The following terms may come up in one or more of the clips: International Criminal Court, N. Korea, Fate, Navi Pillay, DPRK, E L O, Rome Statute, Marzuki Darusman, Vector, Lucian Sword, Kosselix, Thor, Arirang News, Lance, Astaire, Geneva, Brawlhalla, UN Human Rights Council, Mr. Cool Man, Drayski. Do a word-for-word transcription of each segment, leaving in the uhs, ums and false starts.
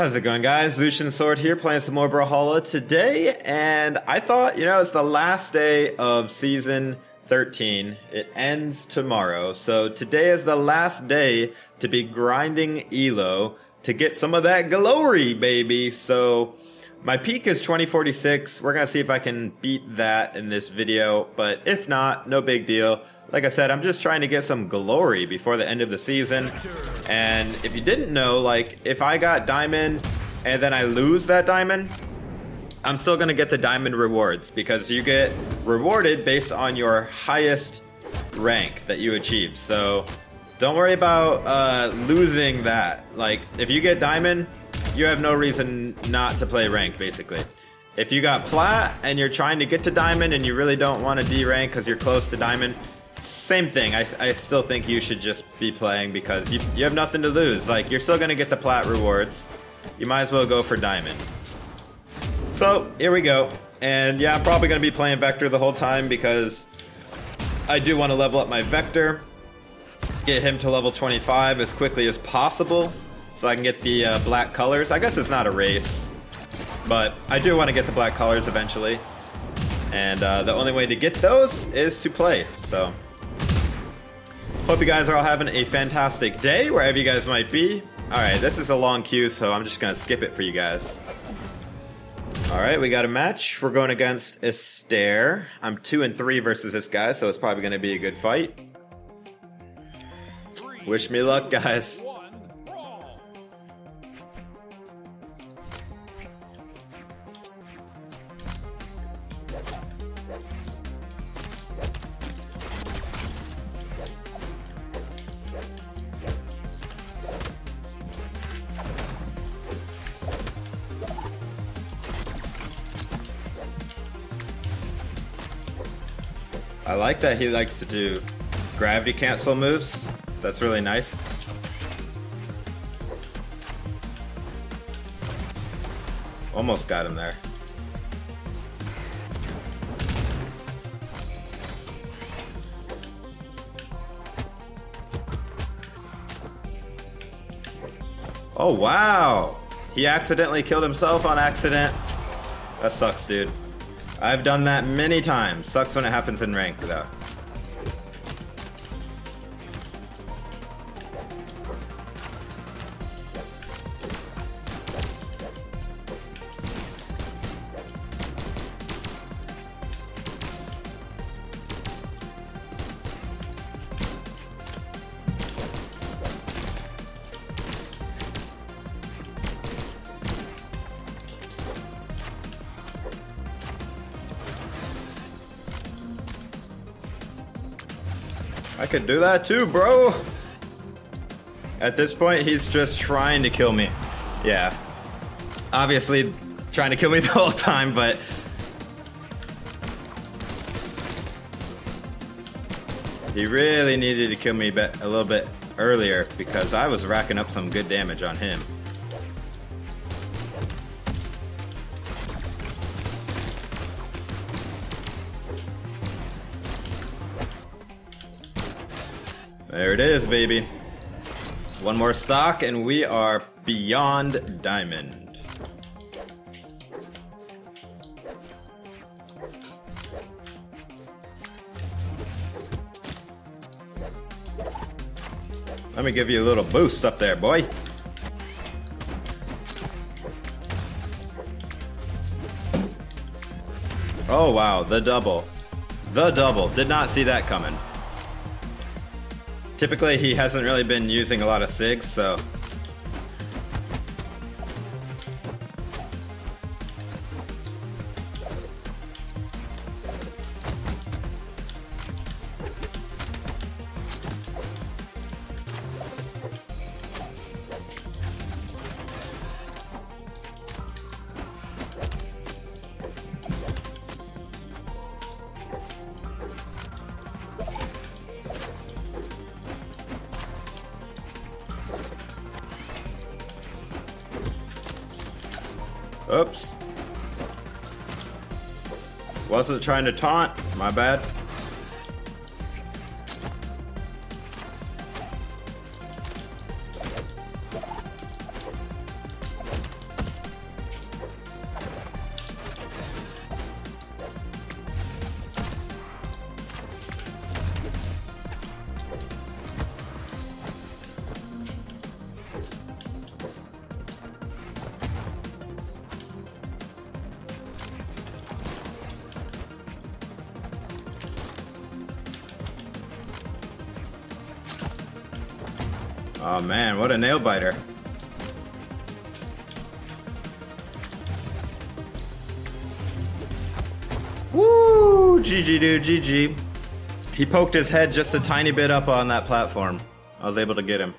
How's it going, guys? Lucian Sword here, playing some more Brawlhalla today, and I thought, you know, it's the last day of Season thirteen. It ends tomorrow, so today is the last day to be grinding E L O to get some of that glory, baby. So, my peak is twenty forty-six. We're gonna see if I can beat that in this video, but if not, no big deal. Like I said, I'm just trying to get some glory before the end of the season. And if you didn't know, like, if I got diamond and then I lose that diamond, I'm still gonna get the diamond rewards because you get rewarded based on your highest rank that you achieve. So don't worry about uh, losing that. Like, if you get diamond, you have no reason not to play rank, basically. If you got plat and you're trying to get to diamond and you really don't wanna D-rank because you're close to diamond, same thing. I, I still think you should just be playing because you, you have nothing to lose. Like, you're still going to get the plat rewards. You might as well go for diamond. So, here we go. And yeah, I'm probably going to be playing Vector the whole time because I do want to level up my Vector. Get him to level twenty-five as quickly as possible so I can get the uh, black colors. I guess it's not a race, but I do want to get the black colors eventually. And uh, the only way to get those is to play, so... Hope you guys are all having a fantastic day, wherever you guys might be. Alright, this is a long queue, so I'm just going to skip it for you guys. Alright, we got a match. We're going against Astaire. I'm two and three versus this guy, so it's probably going to be a good fight. Wish me luck, guys. I like that he likes to do gravity cancel moves. That's really nice. Almost got him there. Oh, wow! He accidentally killed himself on accident. That sucks, dude. I've done that many times. Sucks when it happens in rank, though. I could do that too, bro. At this point, he's just trying to kill me. Yeah. Obviously, trying to kill me the whole time, but... He really needed to kill me a little bit earlier because I was racking up some good damage on him. There it is, baby. One more stock and we are beyond diamond. Let me give you a little boost up there, boy. Oh wow, the double. The double. Did not see that coming. Typically, he hasn't really been using a lot of S I Gs, so... Oops. Wasn't trying to taunt. My bad. Oh man, what a nail biter. Woo! G G dude, G G. He poked his head just a tiny bit up on that platform. I was able to get him.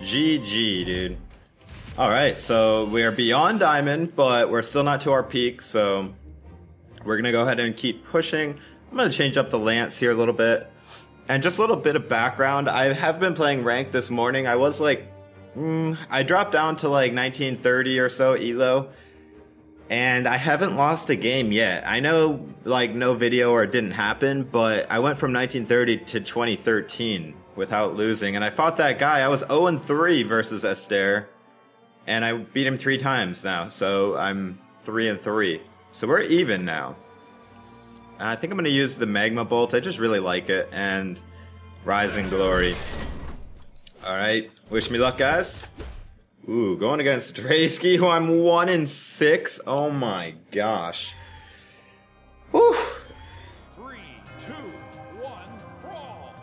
G G dude. Alright, so we're beyond diamond, but we're still not to our peak, so we're gonna go ahead and keep pushing. I'm gonna change up the lance here a little bit. And just a little bit of background, I have been playing ranked this morning. I was like, mm, I dropped down to like nineteen thirty or so E L O, and I haven't lost a game yet. I know like no video or it didn't happen, but I went from nineteen thirty to twenty thirteen without losing, and I fought that guy. I was oh and three versus Astaire, and I beat him three times now, so I'm three and three. So we're even now. I think I'm going to use the Magma Bolt. I just really like it. And Rising Glory. Alright. Wish me luck, guys. Ooh, going against Drayski, who I'm one and six. Oh my gosh. Whew. Three, two, one, brawl.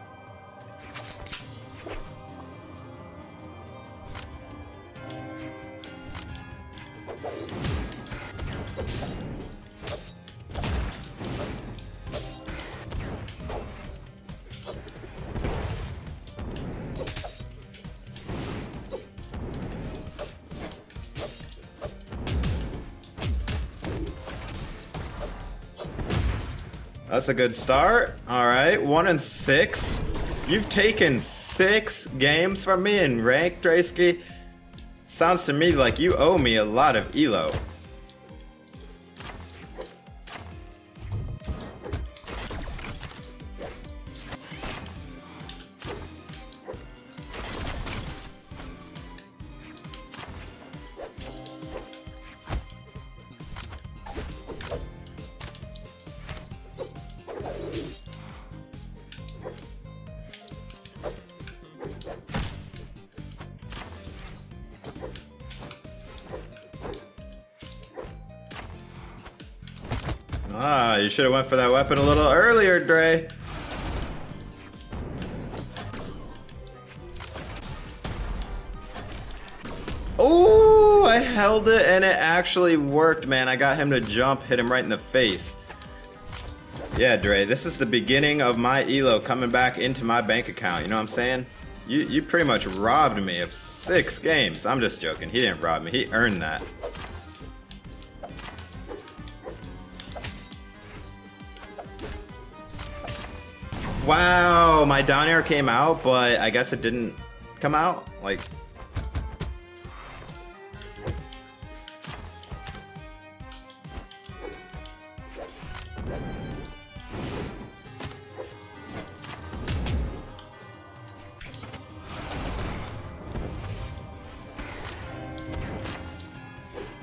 That's a good start. All right, one and six. You've taken six games from me in rank, Drayski. Sounds to me like you owe me a lot of E L O. Ah, you should have went for that weapon a little earlier, Dre. Oh, I held it and it actually worked, man. I got him to jump, hit him right in the face. Yeah, Dre, this is the beginning of my E L O coming back into my bank account. You know what I'm saying? You, you pretty much robbed me of six games. I'm just joking. He didn't rob me. He earned that. Wow, my down air came out, but I guess it didn't come out. Like,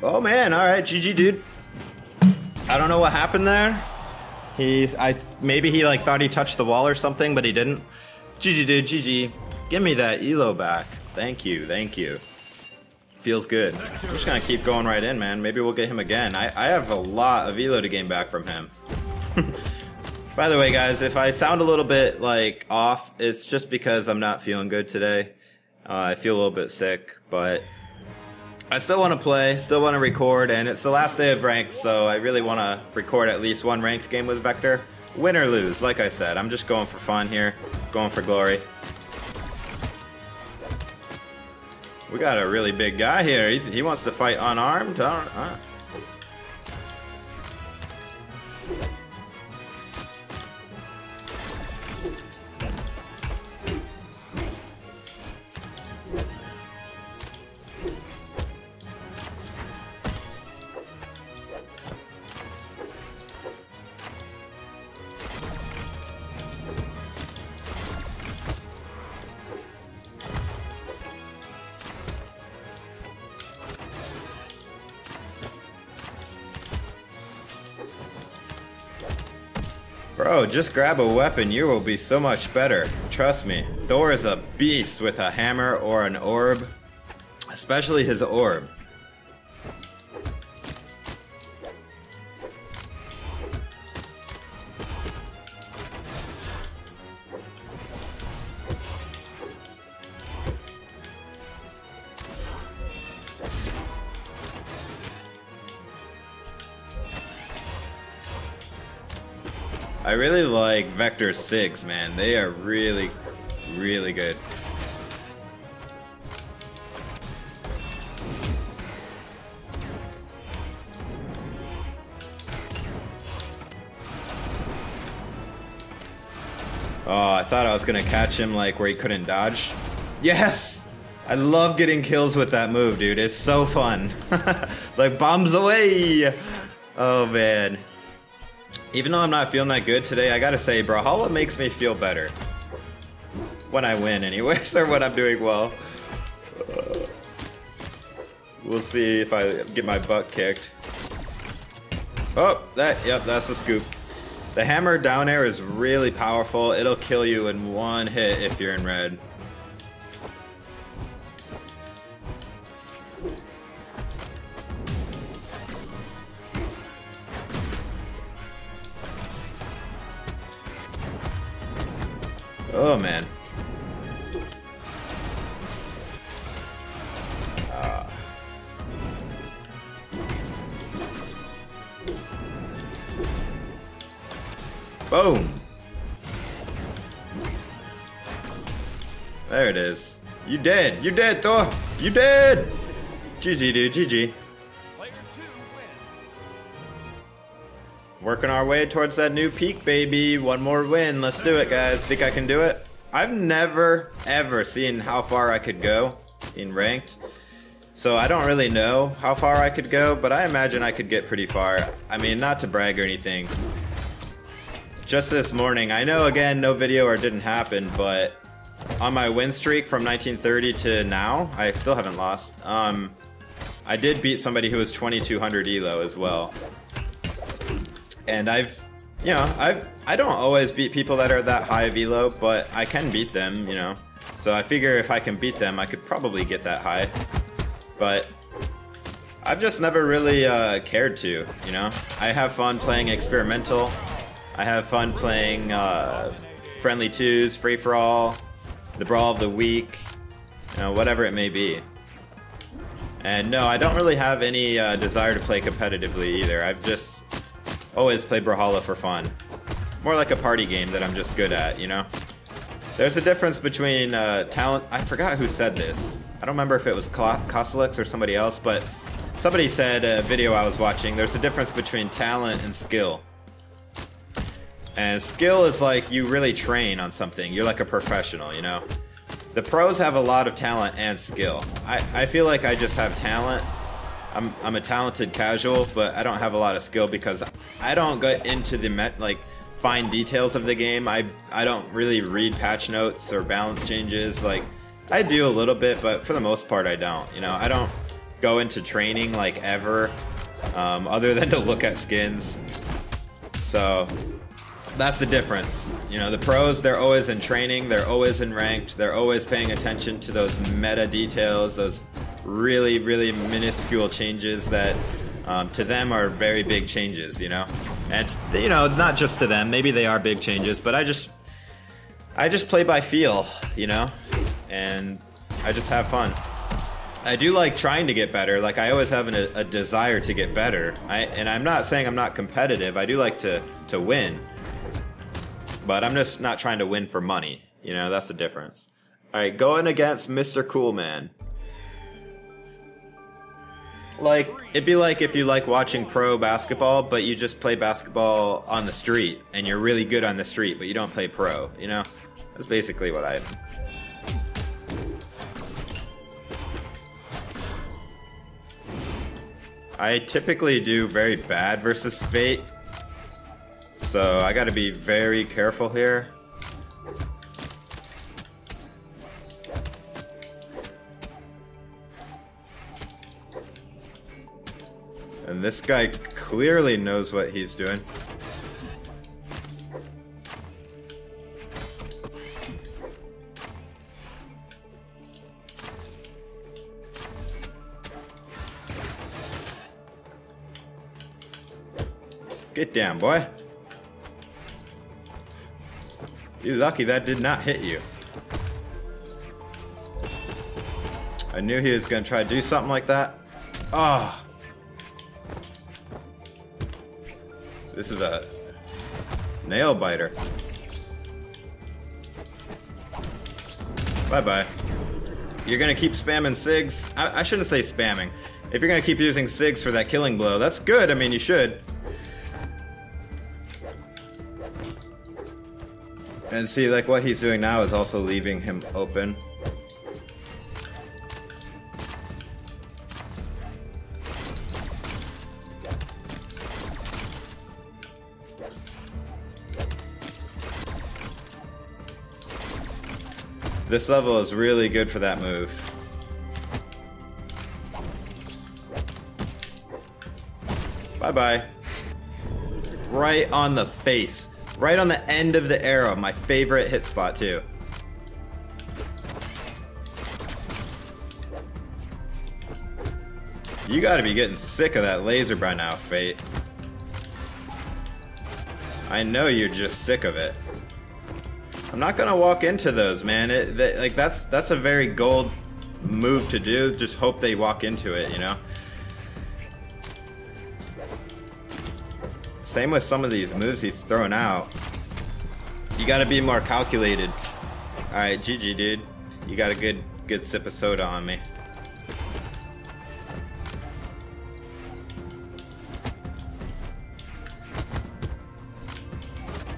oh man, all right, G G, dude. I don't know what happened there. He's, I, maybe he like thought he touched the wall or something, but he didn't. G G dude, G G. Give me that E L O back. Thank you, thank you. Feels good. I'm just gonna keep going right in, man. Maybe we'll get him again. I, I have a lot of E L O to gain back from him. By the way, guys, if I sound a little bit like off, it's just because I'm not feeling good today. Uh, I feel a little bit sick, but I still want to play, still want to record, and it's the last day of ranked, so I really want to record at least one ranked game with Vector. Win or lose, like I said, I'm just going for fun here, going for glory. We got a really big guy here. He, he wants to fight unarmed. I don't, I don't. Bro, just grab a weapon. You will be so much better. Trust me. Thor is a beast with a hammer or an orb. Especially his orb. I really like Vector Sigs, man. They are really, really good. Oh, I thought I was gonna catch him like where he couldn't dodge. Yes! I love getting kills with that move, dude. It's so fun. It's like bombs away! Oh, man. Even though I'm not feeling that good today, I gotta say, Brawlhalla makes me feel better. When I win, anyways, or when I'm doing well. We'll see if I get my butt kicked. Oh, that, yep, that's the scoop. The hammer down air is really powerful. It'll kill you in one hit if you're in red. Oh, man. Uh. Boom! There it is. You dead! You dead, Thor! You dead! G G, dude. G G. Player two wins. Working our way towards that new peak, baby. One more win. Let's do it, guys. Think I can do it? I've never, ever seen how far I could go in ranked. So I don't really know how far I could go, but I imagine I could get pretty far. I mean, not to brag or anything. Just this morning, I know again no video or didn't happen, but on my win streak from nineteen thirty to now, I still haven't lost. Um, I did beat somebody who was twenty-two hundred E L O as well, and I've, you know, I've I don't always beat people that are that high of E L O, but I can beat them, you know. So I figure if I can beat them, I could probably get that high, but I've just never really uh, cared to, you know. I have fun playing experimental. I have fun playing uh, Friendly Twos, Free For All, the Brawl of the Week, you know, whatever it may be. And no, I don't really have any uh, desire to play competitively either. I've just always played Brawlhalla for fun. More like a party game that I'm just good at, you know? There's a difference between uh, talent... I forgot who said this. I don't remember if it was Kosselix or somebody else, but somebody said in a video I was watching, there's a difference between talent and skill. And skill is like you really train on something. You're like a professional, you know? The pros have a lot of talent and skill. I, I feel like I just have talent. I'm, I'm a talented casual, but I don't have a lot of skill because I don't get into the met, like fine details of the game. I, I don't really read patch notes or balance changes. Like, I do a little bit, but for the most part I don't. You know, I don't go into training like ever, um, other than to look at skins. So... that's the difference. You know, the pros, they're always in training, they're always in ranked, they're always paying attention to those meta details, those really, really minuscule changes that um, to them are very big changes, you know? And, you know, not just to them, maybe they are big changes, but I just, I just play by feel, you know? And I just have fun. I do like trying to get better, like I always have an, a desire to get better. I, and I'm not saying I'm not competitive, I do like to, to win. But I'm just not trying to win for money. You know, that's the difference. Alright, going against Mister Cool Man. Like, it'd be like if you like watching pro basketball, but you just play basketball on the street. And you're really good on the street, but you don't play pro. You know? That's basically what I... I typically do very bad versus Fate. So I gotta be very careful here. And this guy clearly knows what he's doing. Get down, boy. You're lucky that did not hit you. I knew he was gonna try to do something like that. Ah! Oh. This is a Nailbiter. Bye-bye. You're gonna keep spamming SIGs? I, I shouldn't say spamming. If you're gonna keep using SIGs for that killing blow, that's good, I mean, you should. And see, like, what he's doing now is also leaving him open. This level is really good for that move. Bye-bye. Right on the face. Right on the end of the arrow. My favorite hit spot, too. You gotta be getting sick of that laser by now, Fate. I know you're just sick of it. I'm not gonna walk into those, man. It, they, like that's that's a very gold move to do. Just hope they walk into it, you know. Same with some of these moves he's throwing out. You gotta be more calculated. All right, G G, dude. You got a good good sip of soda on me.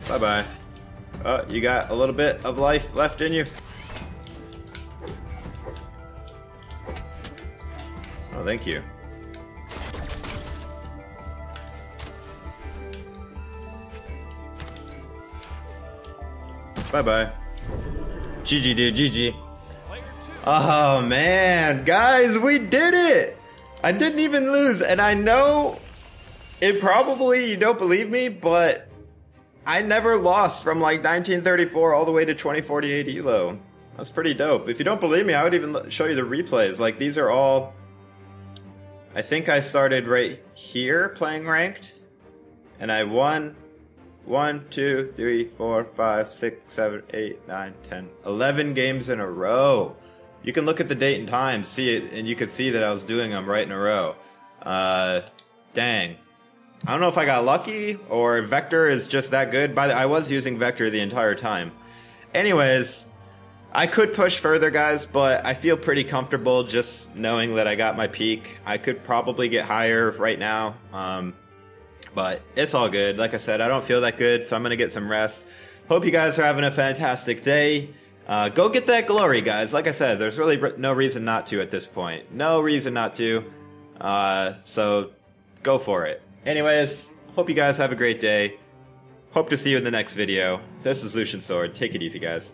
Bye bye. Oh, you got a little bit of life left in you. Oh, thank you. Bye-bye. G G, dude, G G. Oh, man. Guys, we did it! I didn't even lose, and I know it probably, you don't believe me, but I never lost from like nineteen thirty-four all the way to twenty forty-eight E L O. That's pretty dope. If you don't believe me, I would even show you the replays. Like, these are all... I think I started right here playing ranked. And I won one, two, three, four, five, six, seven, eight, nine, ten, eleven games in a row. You can look at the date and time, see it, and you can see that I was doing them right in a row. Uh, dang. I don't know if I got lucky, or Vector is just that good. By the, I was using Vector the entire time. Anyways, I could push further, guys, but I feel pretty comfortable just knowing that I got my peak. I could probably get higher right now, um, but it's all good. Like I said, I don't feel that good, so I'm going to get some rest. Hope you guys are having a fantastic day. Uh, go get that glory, guys. Like I said, there's really no reason not to at this point. No reason not to. Uh, so go for it. Anyways, hope you guys have a great day. Hope to see you in the next video. This is Lucian Sword. Take it easy, guys.